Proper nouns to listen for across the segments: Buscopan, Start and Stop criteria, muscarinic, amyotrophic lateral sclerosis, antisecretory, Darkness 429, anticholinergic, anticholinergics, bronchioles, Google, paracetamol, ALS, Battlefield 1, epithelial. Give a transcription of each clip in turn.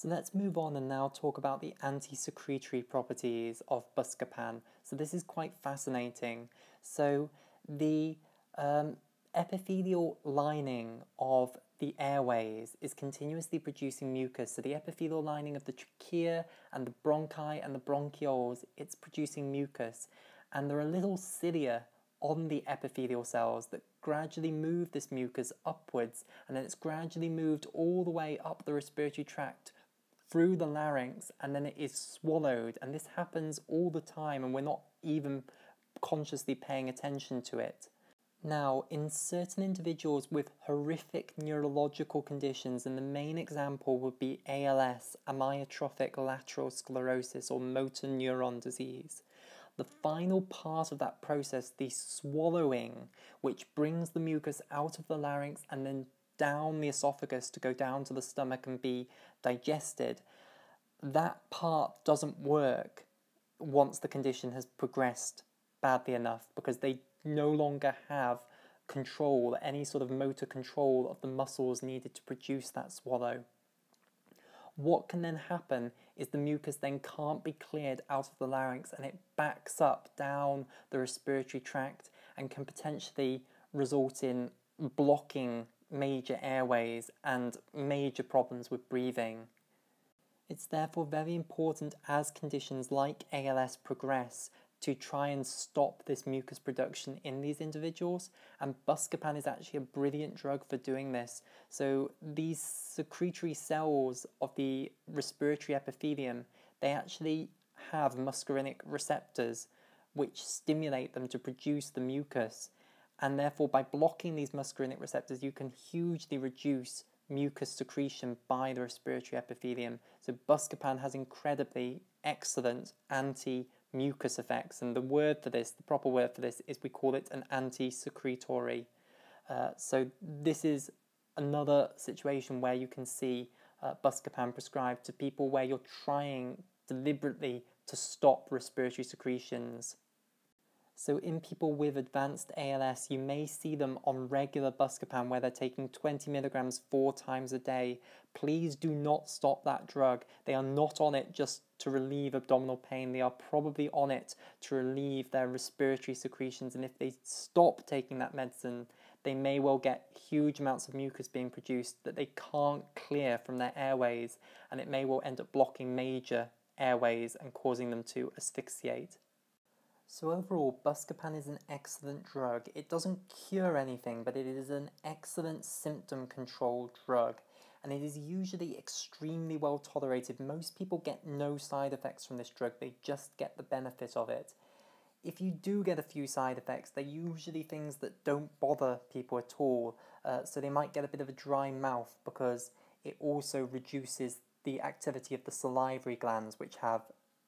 So let's move on and now talk about the anti-secretory properties of buscopan. So this is quite fascinating. So the epithelial lining of the airways is continuously producing mucus. So the epithelial lining of the trachea and the bronchi and the bronchioles, it's producing mucus. And there are little cilia on the epithelial cells that gradually move this mucus upwards, and then it's gradually moved all the way up the respiratory tract through the larynx, and then it is swallowed. And this happens all the time, and we're not even consciously paying attention to it. Now, in certain individuals with horrific neurological conditions, and the main example would be ALS, amyotrophic lateral sclerosis, or motor neuron disease, the final part of that process, the swallowing, which brings the mucus out of the larynx and then down the esophagus to go down to the stomach and be digested, that part doesn't work once the condition has progressed badly enough, because they no longer have control, any sort of motor control of the muscles needed to produce that swallow. What can then happen is the mucus then can't be cleared out of the larynx, and it backs up down the respiratory tract and can potentially result in blocking major airways and major problems with breathing. It's therefore very important, as conditions like ALS progress, to try and stop this mucus production in these individuals, and buscopan is actually a brilliant drug for doing this. So these secretory cells of the respiratory epithelium, they actually have muscarinic receptors which stimulate them to produce the mucus, and therefore by blocking these muscarinic receptors you can hugely reduce mucus secretion by the respiratory epithelium. So buscopan has incredibly excellent anti-mucus effects, and the word for this, the proper word for this, is we call it an anti-secretory. So this is another situation where you can see buscopan prescribed to people where you're trying deliberately to stop respiratory secretions. So in people with advanced ALS, you may see them on regular buscopan where they're taking 20 milligrams 4 times a day. Please do not stop that drug. They are not on it just to relieve abdominal pain. They are probably on it to relieve their respiratory secretions. And if they stop taking that medicine, they may well get huge amounts of mucus being produced that they can't clear from their airways. And it may well end up blocking major airways and causing them to asphyxiate. So overall, buscopan is an excellent drug. It doesn't cure anything, but it is an excellent symptom control drug, and it is usually extremely well tolerated. Most people get no side effects from this drug, they just get the benefit of it. If you do get a few side effects, they're usually things that don't bother people at all. So they might get a bit of a dry mouth because it also reduces the activity of the salivary glands, which have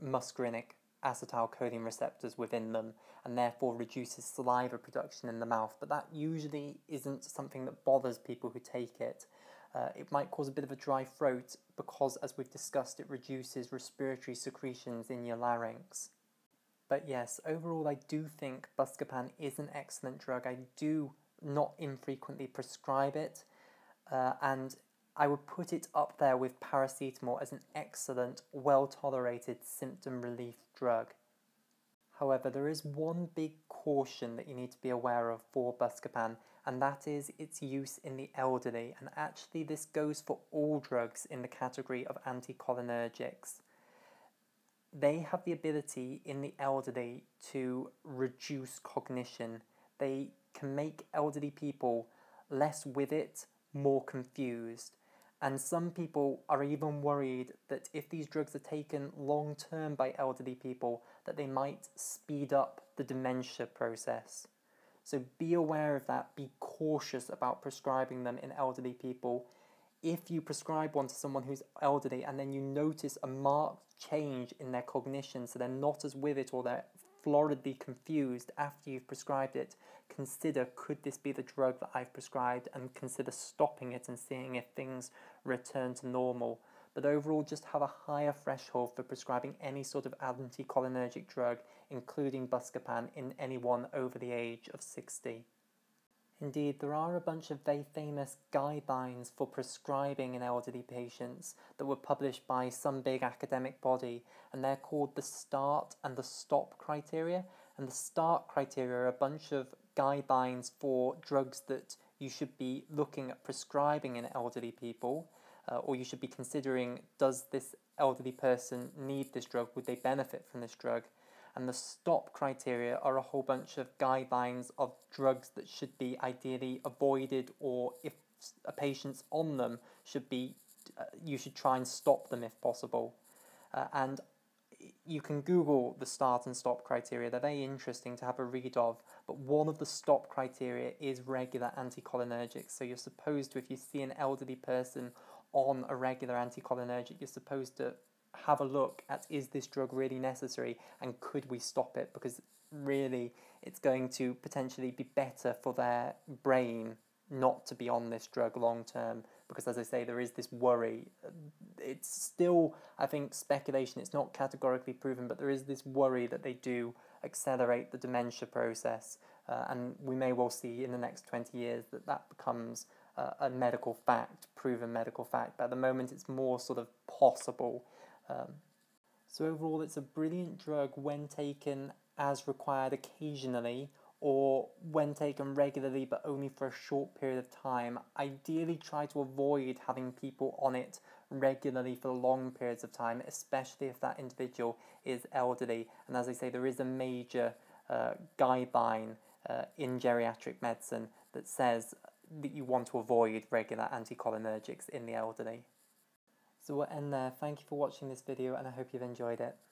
muscarinic acetylcholine receptors within them, and therefore reduces saliva production in the mouth, but that usually isn't something that bothers people who take it. It might cause a bit of a dry throat because, as we've discussed, it reduces respiratory secretions in your larynx. But yes, overall I do think buscopan is an excellent drug. I do not infrequently prescribe it, and I would put it up there with paracetamol as an excellent, well-tolerated symptom relief drug. However, there is one big caution that you need to be aware of for buscopan, and that is its use in the elderly, and actually this goes for all drugs in the category of anticholinergics. They have the ability in the elderly to reduce cognition. They can make elderly people less with it, more confused. And some people are even worried that if these drugs are taken long term by elderly people, that they might speed up the dementia process. So be aware of that, be cautious about prescribing them in elderly people. If you prescribe one to someone who's elderly and then you notice a marked change in their cognition, so they're not as with it or they're floridly confused after you've prescribed it, consider, could this be the drug that I've prescribed, and consider stopping it and seeing if things return to normal. But overall, just have a higher threshold for prescribing any sort of anticholinergic drug, including buscopan, in anyone over the age of 60. Indeed, there are a bunch of very famous guidelines for prescribing in elderly patients that were published by some big academic body, and they're called the Start and the Stop criteria. And the Start criteria are a bunch of guidelines for drugs that you should be looking at prescribing in elderly people, or you should be considering, does this elderly person need this drug? Would they benefit from this drug? And the Stop criteria are a whole bunch of guidelines of drugs that should be ideally avoided, or if a patient's on them, you should try and stop them if possible. And you can Google the Start and Stop criteria. They're very interesting to have a read of, but one of the Stop criteria is regular anticholinergics. So you're supposed to, if you see an elderly person on a regular anticholinergic, you're supposed to have a look at, is this drug really necessary and could we stop it, because really it's going to potentially be better for their brain not to be on this drug long term, because as I say, there is this worry. It's still, I think, speculation, it's not categorically proven, but there is this worry that they do accelerate the dementia process, and we may well see in the next 20 years that that becomes a medical fact, proven medical fact, but at the moment it's more sort of possible. So overall, it's a brilliant drug when taken as required occasionally, or when taken regularly but only for a short period of time. Ideally try to avoid having people on it regularly for long periods of time, especially if that individual is elderly. And as I say, there is a major guideline in geriatric medicine that says that you want to avoid regular anticholinergics in the elderly. So we'll end there. Thank you for watching this video and I hope you've enjoyed it.